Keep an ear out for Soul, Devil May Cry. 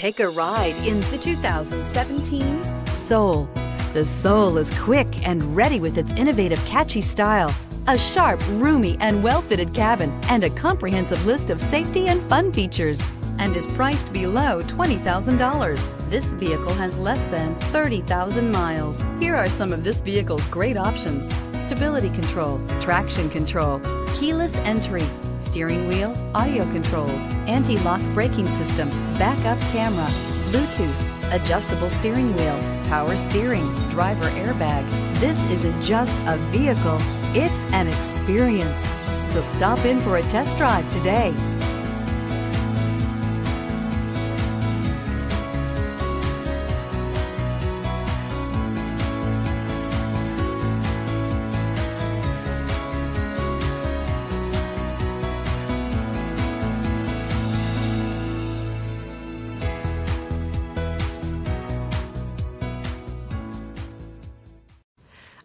Take a ride in the 2017 Soul. The Soul is quick and ready with its innovative, catchy style, a sharp, roomy, and well-fitted cabin, and a comprehensive list of safety and fun features, and is priced below $20,000. This vehicle has less than 30,000 miles. Here are some of this vehicle's great options: stability control, traction control, keyless entry, steering wheel audio controls, anti-lock braking system, backup camera, Bluetooth, adjustable steering wheel, power steering, driver airbag. This isn't just a vehicle, it's an experience. So stop in for a test drive today.